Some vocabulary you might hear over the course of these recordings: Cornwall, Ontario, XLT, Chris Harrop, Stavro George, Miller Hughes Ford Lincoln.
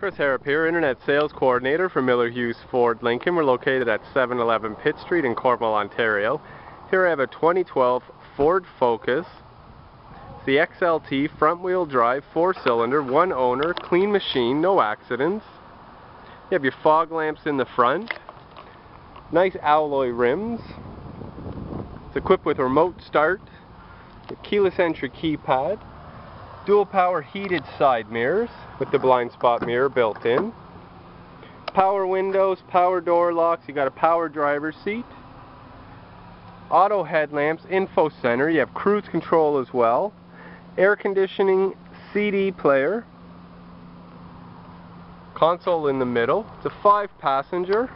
Chris Harrop here, Internet Sales Coordinator for Miller Hughes Ford Lincoln. We're located at 711 Pitt Street in Cornwall, Ontario. Here I have a 2012 Ford Focus. It's the XLT front-wheel drive, 4-cylinder, one owner, clean machine, no accidents. You have your fog lamps in the front. Nice alloy rims. It's equipped with remote start, the keyless entry keypad, dual power heated side mirrors with the blind spot mirror built in, power windows, power door locks, you got a power driver's seat, auto headlamps, info center, you have cruise control as well, air conditioning, CD player, console in the middle. It's a 5-passenger,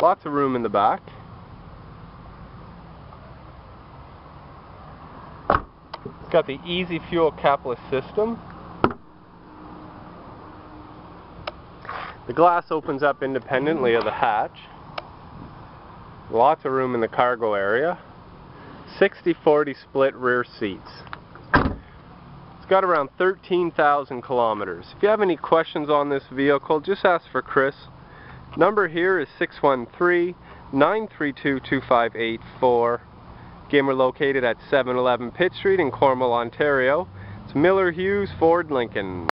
lots of room in the back. It's got the easy fuel capless system. The glass opens up independently of the hatch. Lots of room in the cargo area. 60-40 split rear seats. It's got around 13,000 kilometers. If you have any questions on this vehicle, just ask for Chris. Number here is 613-932-2584. Again, we're located at 711 Pitt Street in Cornwall, Ontario. It's Miller Hughes Ford Lincoln.